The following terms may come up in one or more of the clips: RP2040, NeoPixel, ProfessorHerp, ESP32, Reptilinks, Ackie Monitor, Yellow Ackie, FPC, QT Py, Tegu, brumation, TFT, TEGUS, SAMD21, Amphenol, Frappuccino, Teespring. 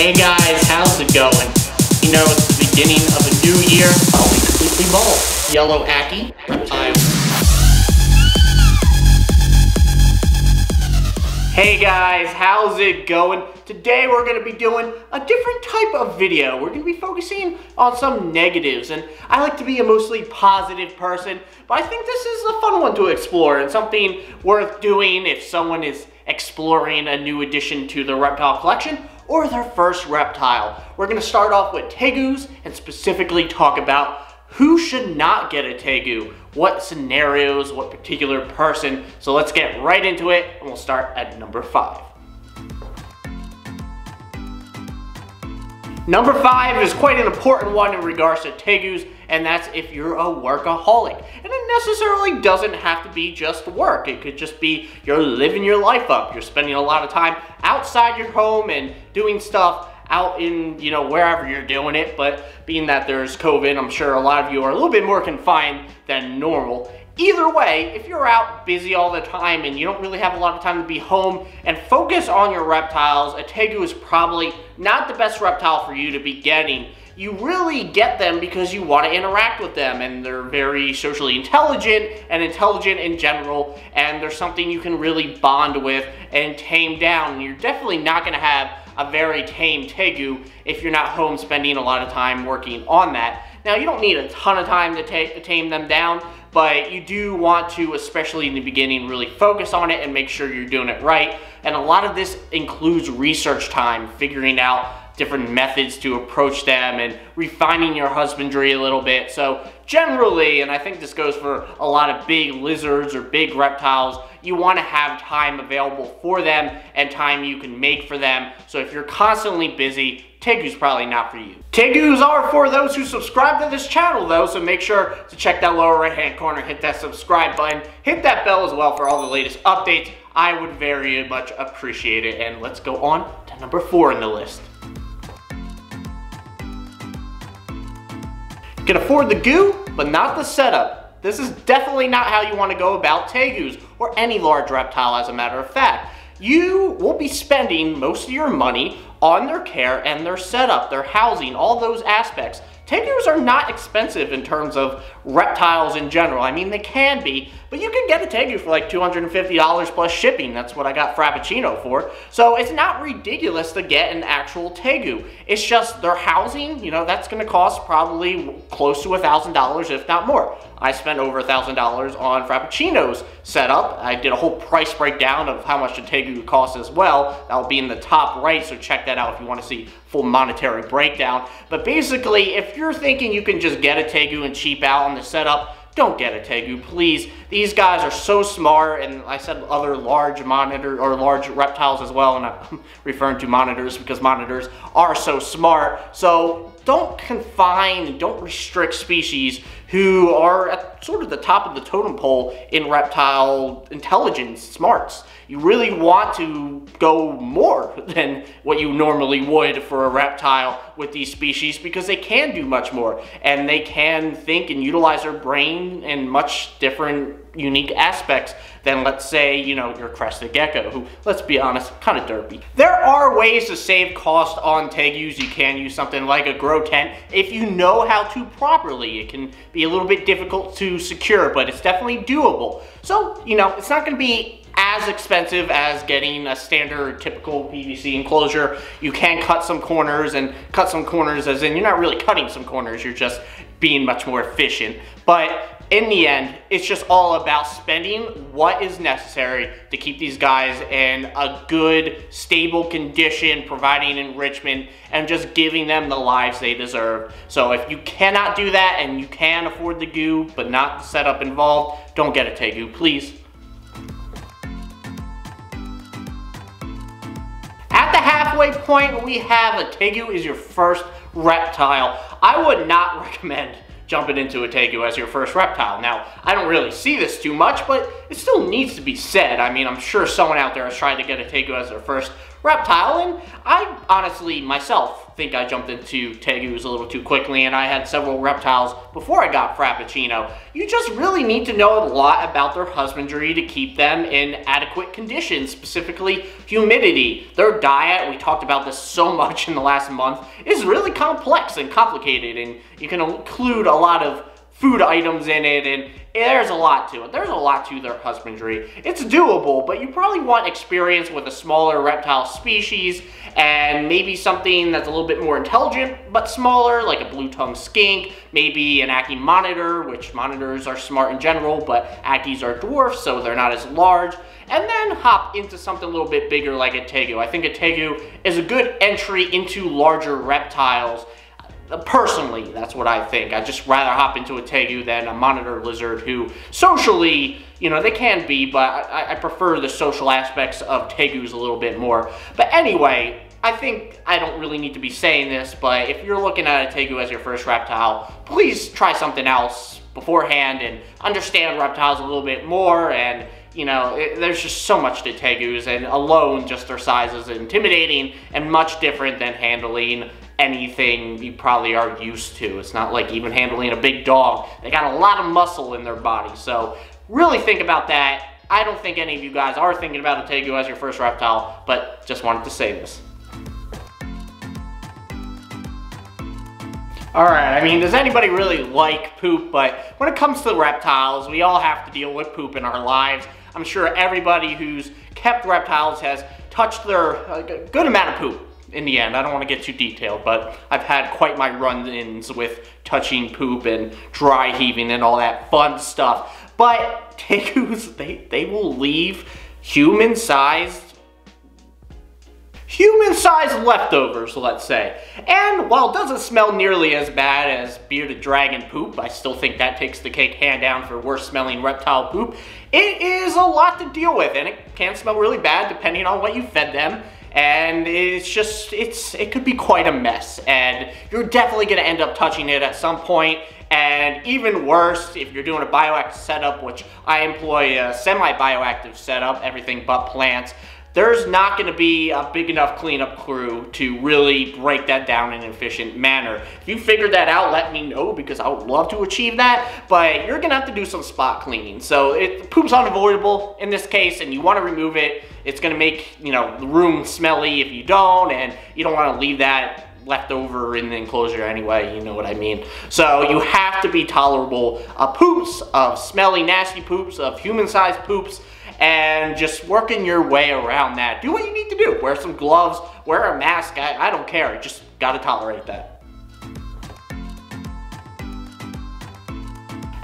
Hey guys, how's it going? You know, it's the beginning of a new year. Oh, we completely bold. Yellow Ackie. Hey guys, how's it going? Today we're going to be doing a different type of video. We're going to be focusing on some negatives, and I like to be a mostly positive person, but I think this is a fun one to explore and something worth doing if someone is exploring a new addition to the reptile collection or their first reptile. We're going to start off with tegus and specifically talk about who should not get a tegu, what scenarios, what particular person. So let's get right into it, and we'll start at number 5. Number 5 is quite an important one in regards to tegus, and that's if you're a workaholic. And it necessarily doesn't have to be just work. It could just be you're living your life up. You're spending a lot of time outside your home and doing stuff out in, you know, wherever you're doing it. But being that there's COVID, I'm sure a lot of you are a little bit more confined than normal. Either way, if you're out busy all the time and you don't really have a lot of time to be home and focus on your reptiles, a tegu is probably not the best reptile for you to be getting. You really get them because you want to interact with them, and they're very socially intelligent and intelligent in general, and they're something you can really bond with and tame down. And you're definitely not going to have a very tame tegu if you're not home spending a lot of time working on that. Now, you don't need a ton of time to tame them down, but you do want to, especially in the beginning, really focus on it and make sure you're doing it right. And a lot of this includes research time, figuring out different methods to approach them and refining your husbandry a little bit. So generally, and I think this goes for a lot of big lizards or big reptiles, you want to have time available for them and time you can make for them. So if you're constantly busy, tegu's probably not for you. Tegus are for those who subscribe to this channel though, so make sure to check that lower right hand corner, hit that subscribe button, hit that bell as well for all the latest updates. I would very much appreciate it. And let's go on to number 4 in the list. Can afford the goo, but not the setup. This is definitely not how you want to go about tegus or any large reptile, as a matter of fact. You will be spending most of your money on their care and their setup, their housing, all those aspects. Tegus are not expensive in terms of reptiles in general. I mean, they can be, but you can get a tegu for like $250 plus shipping. That's what I got Frappuccino for. So it's not ridiculous to get an actual tegu. It's just their housing, you know, that's going to cost probably close to $1,000, if not more. I spent over $1,000 on Frappuccino's setup. I did a whole price breakdown of how much a tegu costs as well. That'll be in the top right, so check that out if you want to see full monetary breakdown. But basically, if you're thinking you can just get a tegu and cheap out on the setup, don't get a tegu, please. These guys are so smart, and I said other large monitor or large reptiles as well, and I'm referring to monitors because monitors are so smart. So don't confine and don't restrict species who are at sort of the top of the totem pole in reptile intelligence smarts. You really want to go more than what you normally would for a reptile with these species, because they can do much more, and they can think and utilize their brain in much different unique aspects than, let's say, you know, your crested gecko, who, let's be honest, kind of derpy. There are ways to save cost on tegus. You can use something like a grow tent if you know how to properly. It can be a little bit difficult to secure, but it's definitely doable. So, you know, it's not going to be as expensive as getting a standard typical PVC enclosure. You can cut some corners, and cut some corners as in you're not really cutting some corners, you're just being much more efficient. But in the end, it's just all about spending what is necessary to keep these guys in a good, stable condition, providing enrichment, and just giving them the lives they deserve. So if you cannot do that, and you can afford the goo, but not the setup involved, don't get a tegu, please. At the halfway point, we have a tegu is your first reptile. I would not recommend jumping into a tegu as your first reptile. Now, I don't really see this too much, but it still needs to be said. I mean, I'm sure someone out there is trying to get a tegu as their first reptile, and I honestly, myself, think I jumped into Tegus a little too quickly, and I had several reptiles before I got Frappuccino. You just really need to know a lot about their husbandry to keep them in adequate conditions, specifically humidity. Their diet, we talked about this so much in the last month, is really complex and complicated, and you can include a lot of food items in it, and there's a lot to it. There's a lot to their husbandry. It's doable, but you probably want experience with a smaller reptile species and maybe something that's a little bit more intelligent but smaller, like a blue-tongued skink, maybe an Ackie monitor, which monitors are smart in general, but Ackies are dwarfs, so they're not as large. And then hop into something a little bit bigger like a Tegu. I think a Tegu is a good entry into larger reptiles. Personally, that's what I think. I'd just rather hop into a Tegu than a monitor lizard who socially, you know, they can be, but I prefer the social aspects of Tegus a little bit more. But anyway, I think I don't really need to be saying this, but if you're looking at a Tegu as your first reptile, please try something else beforehand and understand reptiles a little bit more. And you know, there's just so much to Tegus, and alone just their size is intimidating and much different than handling anything you probably are used to. It's not like even handling a big dog. They got a lot of muscle in their body, so really think about that. I don't think any of you guys are thinking about a Tegu as your first reptile, but just wanted to say this. Alright, I mean, does anybody really like poop? But when it comes to reptiles, we all have to deal with poop in our lives. I'm sure everybody who's kept reptiles has touched their good amount of poop in the end. I don't want to get too detailed, but I've had quite my run-ins with touching poop and dry heaving and all that fun stuff. But Tegus, they will leave human-sized leftovers, let's say. And while it doesn't smell nearly as bad as bearded dragon poop, I still think that takes the cake hand down for worst smelling reptile poop, it is a lot to deal with, and it can smell really bad depending on what you fed them. And it's just, it could be quite a mess, and you're definitely gonna end up touching it at some point. And even worse, if you're doing a bioactive setup, which I employ a semi-bioactive setup, everything but plants, there's not going to be a big enough cleanup crew to really break that down in an efficient manner. If you figured that out, let me know, because I would love to achieve that, but you're going to have to do some spot cleaning. So poop's unavoidable in this case, and you want to remove it. It's going to make, you know, the room smelly if you don't, and you don't want to leave that left over in the enclosure anyway, you know what I mean. So you have to be tolerable of poops, of smelly, nasty poops, of human-sized poops, and just working your way around that. Do what you need to do. Wear some gloves, wear a mask, I don't care. You just gotta tolerate that.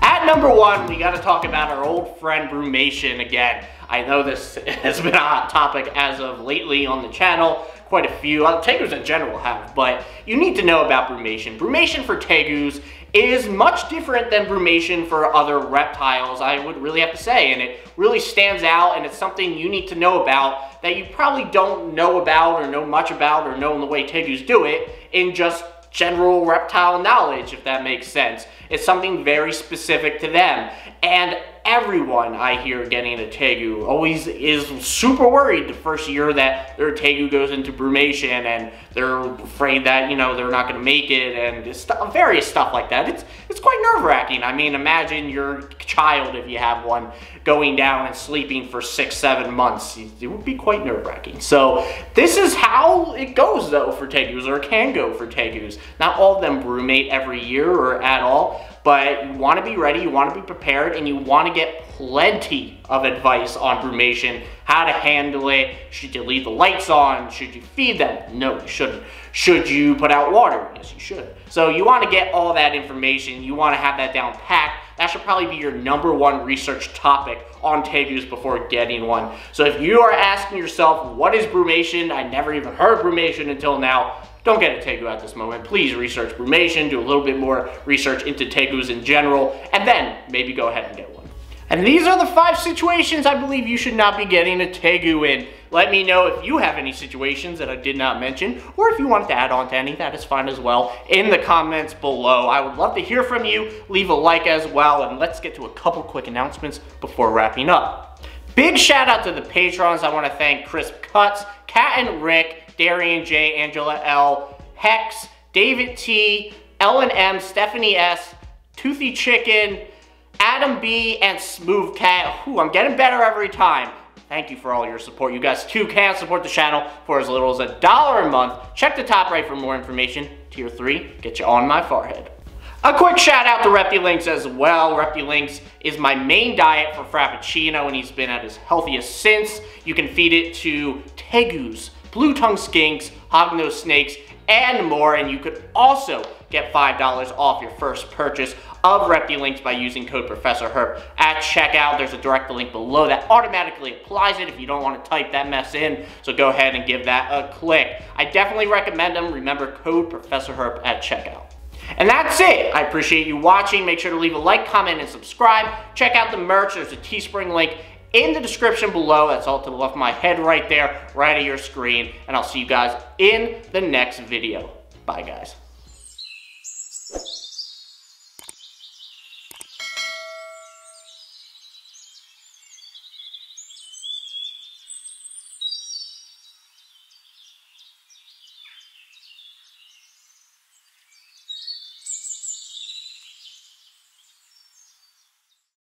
At number one, we gotta talk about our old friend Brumation again. I know this has been a hot topic as of lately on the channel. Quite a few, Tegus in general have, but you need to know about Brumation. Brumation for Tegus is much different than Brumation for other reptiles, I would really have to say, and it really stands out, and it's something you need to know about that you probably don't know about or know much about or know in the way Tegus do it in just general reptile knowledge, if that makes sense. It's something very specific to them, and everyone I hear getting a Tegu always is super worried the first year that their Tegu goes into Brumation, and they're afraid that, you know, they're not going to make it, and various stuff like that. It's quite nerve-wracking. I mean, imagine your child, if you have one, going down and sleeping for 6, 7 months. It would be quite nerve-wracking. So this is how it goes, though, for Tegus, or can go for Tegus. Not all of them brumate every year or at all, but you want to be ready, you want to be prepared, and you want to get plenty of advice on brumation, how to handle it. Should you leave the lights on? Should you feed them? No, you shouldn't. Should you put out water? Yes, you should. So you want to get all that information. You want to have that down packed. That should probably be your #1 research topic on Tegus before getting one. So if you are asking yourself, what is brumation? I never even heard brumation until now. Don't get a Tegu at this moment. Please research brumation, do a little bit more research into Tegus in general, and then maybe go ahead and get one. And these are the 5 situations I believe you should not be getting a Tegu in. Let me know if you have any situations that I did not mention, or if you wanted to add on to any, that is fine as well, in the comments below. I would love to hear from you. Leave a like as well, and let's get to a couple quick announcements before wrapping up. Big shout out to the patrons. I want to thank Crisp Cuts, Cat and Rick, Darian J, Angela L, Hex, David T, Ellen M, Stephanie S, Toothy Chicken, Adam B, and Smooth Cat. Ooh, I'm getting better every time. Thank you for all your support. You guys too can support the channel for as little as $1 a month. Check the top right for more information. Tier 3, get you on my forehead. A quick shout out to Reptilinks as well. Reptilinks is my main diet for Frappuccino, and he's been at his healthiest since. You can feed it to Tegus, Blue Tongue Skinks, Hognose Snakes, and more, and you could also get $5 off your first purchase of Reptilinks by using code ProfessorHerp at checkout. There's a direct link below that automatically applies it if you don't want to type that mess in, so go ahead and give that a click. I definitely recommend them. Remember, code ProfessorHerp at checkout. And that's it. I appreciate you watching. Make sure to leave a like, comment, and subscribe. Check out the merch. There's a Teespring link in the description below. That's all to the left of my head right there, right of your screen. And I'll see you guys in the next video. Bye, guys.